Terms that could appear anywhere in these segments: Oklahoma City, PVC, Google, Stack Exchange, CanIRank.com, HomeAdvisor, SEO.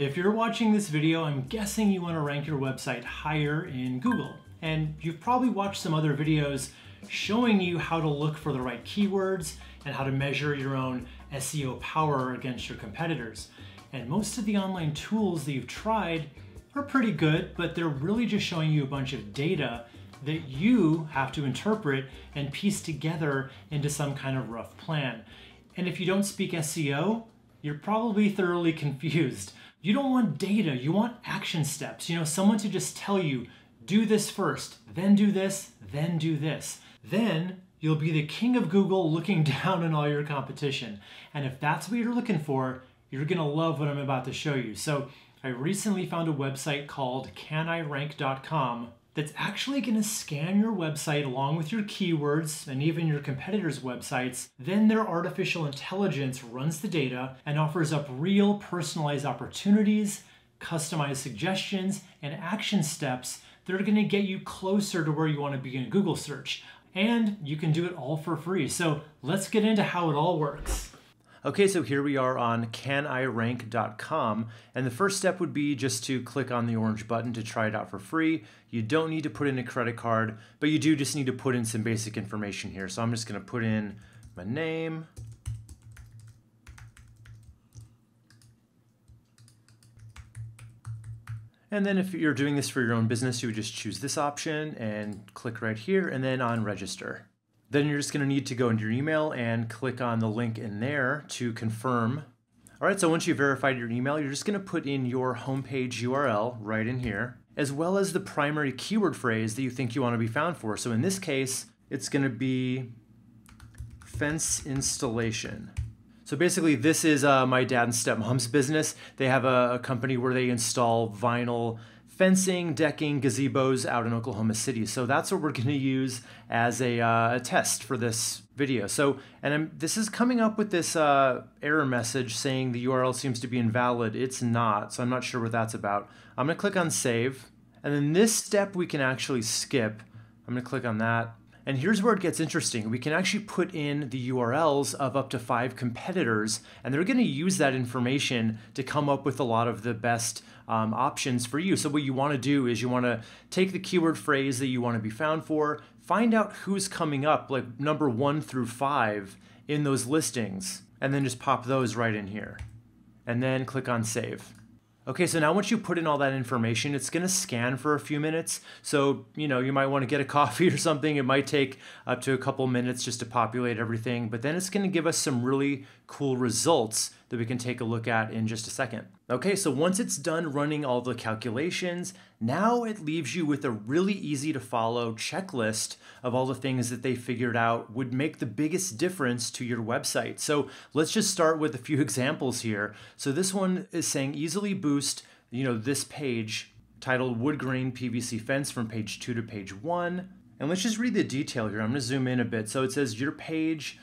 If you're watching this video, I'm guessing you want to rank your website higher in Google. And you've probably watched some other videos showing you how to look for the right keywords and how to measure your own SEO power against your competitors. And most of the online tools that you've tried are pretty good, but they're really just showing you a bunch of data that you have to interpret and piece together into some kind of rough plan. And if you don't speak SEO, you're probably thoroughly confused. You don't want data, you want action steps. You know, someone to just tell you, do this first, then do this, then do this. Then you'll be the king of Google looking down on all your competition. And if that's what you're looking for, you're gonna love what I'm about to show you. So I recently found a website called CanIRank.com that's actually gonna scan your website along with your keywords and even your competitors' websites. Then their artificial intelligence runs the data and offers up real personalized opportunities, customized suggestions, and action steps that are gonna get you closer to where you wanna be in a Google search. And you can do it all for free. So let's get into how it all works. Okay, so here we are on CanIRank.com, and the first step would be just to click on the orange button to try it out for free. You don't need to put in a credit card, but you do just need to put in some basic information here. So I'm just gonna put in my name, and then if you're doing this for your own business, you would just choose this option and click right here and then on register. Then you're just gonna need to go into your email and click on the link in there to confirm. All right, so once you've verified your email, you're just gonna put in your homepage URL right in here, as well as the primary keyword phrase that you think you wanna be found for. So in this case, it's gonna be fence installation. So basically this is my dad and stepmom's business. They have a company where they install vinyl fencing, decking, gazebos out in Oklahoma City. So that's what we're gonna use as a test for this video. So, and this is coming up with this error message saying the URL seems to be invalid. It's not, so I'm not sure what that's about. I'm gonna click on save, and then this step we can actually skip. I'm gonna click on that. And here's where it gets interesting. We can actually put in the URLs of up to 5 competitors, and they're gonna use that information to come up with a lot of the best options for you. So what you wanna do is you wanna take the keyword phrase that you wanna be found for, find out who's coming up, like number 1 through 5 in those listings, and then just pop those right in here. And then click on save. Okay, so now once you put in all that information, it's gonna scan for a few minutes. So, you know, you might wanna get a coffee or something. It might take up to a couple minutes just to populate everything, but then it's gonna give us some really cool results that we can take a look at in just a second. Okay, so once it's done running all the calculations, now it leaves you with a really easy to follow checklist of all the things that they figured out would make the biggest difference to your website. So let's just start with a few examples here. So this one is saying easily boost, you know, this page titled Wood Grain PVC Fence from page 2 to page 1. And let's just read the detail here. I'm gonna zoom in a bit. So it says your page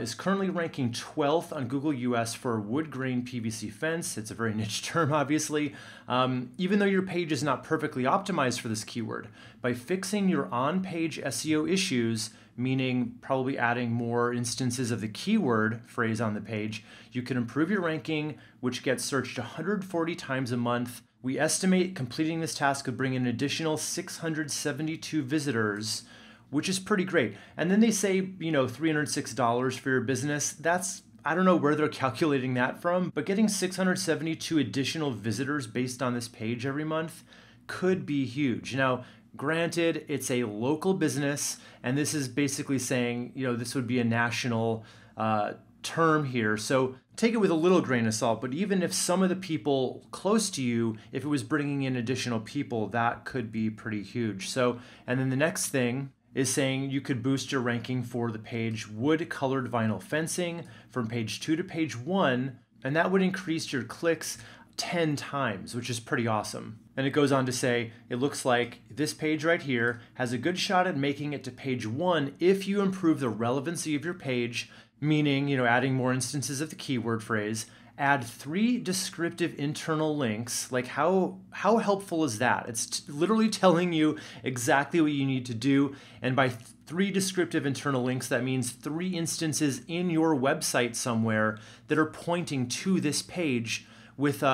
is currently ranking 12th on Google US for wood grain PVC fence. It's a very niche term, obviously. Even though your page is not perfectly optimized for this keyword, by fixing your on-page SEO issues, meaning probably adding more instances of the keyword phrase on the page, you can improve your ranking, which gets searched 140 times a month. We estimate completing this task would bring an additional 672 visitors, which is pretty great. And then they say, you know, $306 for your business. That's, I don't know where they're calculating that from, but getting 672 additional visitors based on this page every month could be huge. Now, granted, it's a local business, and this is basically saying, you know, this would be a national term here. So take it with a little grain of salt, but even if some of the people close to you, if it was bringing in additional people, that could be pretty huge. So, and then the next thing is saying you could boost your ranking for the page wood colored vinyl fencing from page 2 to page 1, and that would increase your clicks 10 times, which is pretty awesome. And it goes on to say, it looks like this page right here has a good shot at making it to page 1 if you improve the relevancy of your page, meaning, you know, adding more instances of the keyword phrase. Add 3 descriptive internal links. Like how helpful is that? It's literally telling you exactly what you need to do. And by 3 descriptive internal links, that means 3 instances in your website somewhere that are pointing to this page with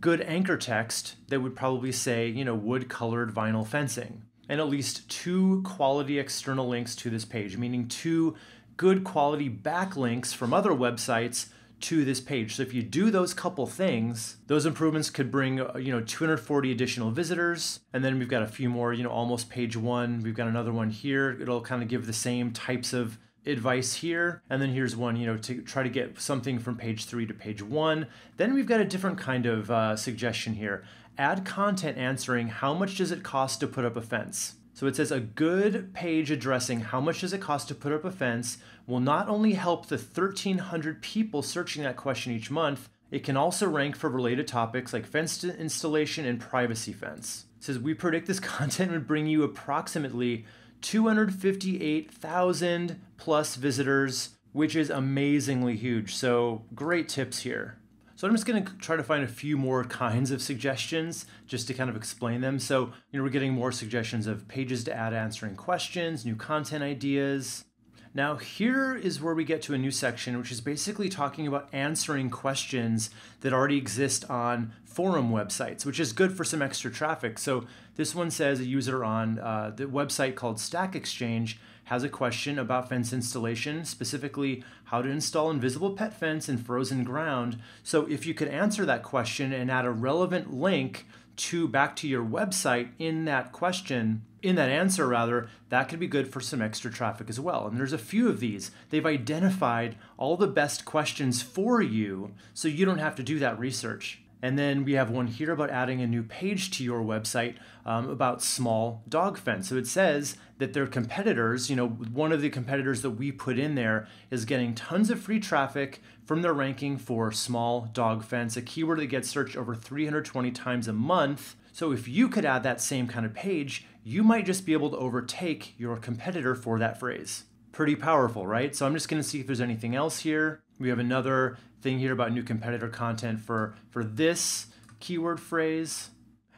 good anchor text that would probably say, you know, wood-colored vinyl fencing, and at least 2 quality external links to this page, meaning 2 good quality backlinks from other websites to this page. So if you do those couple things, those improvements could bring, you know, 240 additional visitors. And then we've got a few more, you know, almost page one. We've got another one here. It'll kind of give the same types of advice here. And then here's one, you know, to try to get something from page 3 to page 1. Then we've got a different kind of suggestion here. Add content answering, how much does it cost to put up a fence? So it says a good page addressing how much does it cost to put up a fence will not only help the 1,300 people searching that question each month, it can also rank for related topics like fence installation and privacy fence. It says we predict this content would bring you approximately 258,000 plus visitors, which is amazingly huge. So great tips here. So I'm just going to try to find a few more kinds of suggestions just to kind of explain them. So, you know, we're getting more suggestions of pages to add answering questions, new content ideas. Now here is where we get to a new section, which is basically talking about answering questions that already exist on forum websites, which is good for some extra traffic. So this one says a user on the website called Stack Exchange has a question about fence installation, specifically how to install invisible pet fence in frozen ground. So if you could answer that question and add a relevant link to back to your website in that question, in that answer rather, that could be good for some extra traffic as well. And there's a few of these. They've identified all the best questions for you, so you don't have to do that research. And then we have one here about adding a new page to your website about small dog fence. So it says that their competitors, you know, one of the competitors that we put in there is getting tons of free traffic from their ranking for small dog fence, a keyword that gets searched over 320 times a month. So if you could add that same kind of page, you might just be able to overtake your competitor for that phrase. Pretty powerful, right? So I'm just going to see if there's anything else here. We have another thing here about new competitor content for this keyword phrase.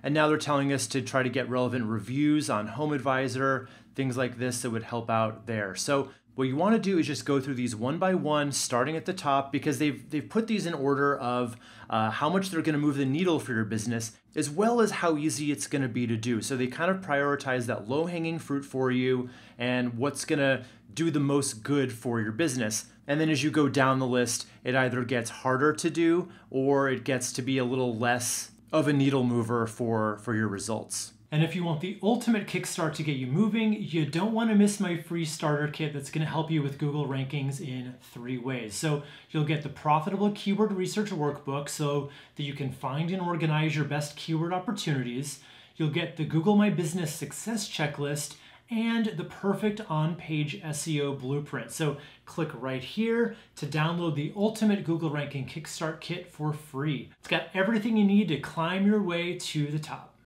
And now they're telling us to try to get relevant reviews on HomeAdvisor, things like this that would help out there. So what you want to do is just go through these one by one, starting at the top, because they've put these in order of how much they're going to move the needle for your business, as well as how easy it's going to be to do. So they kind of prioritize that low-hanging fruit for you and what's going to do the most good for your business. And then as you go down the list, it either gets harder to do or it gets to be a little less of a needle mover for your results. And if you want the ultimate kickstart to get you moving, you don't want to miss my free starter kit that's going to help you with Google rankings in 3 ways. So you'll get the Profitable Keyword Research Workbook so that you can find and organize your best keyword opportunities. You'll get the Google My Business Success Checklist and the Perfect On-Page SEO Blueprint. So click right here to download the Ultimate Google Ranking Kickstart Kit for free. It's got everything you need to climb your way to the top.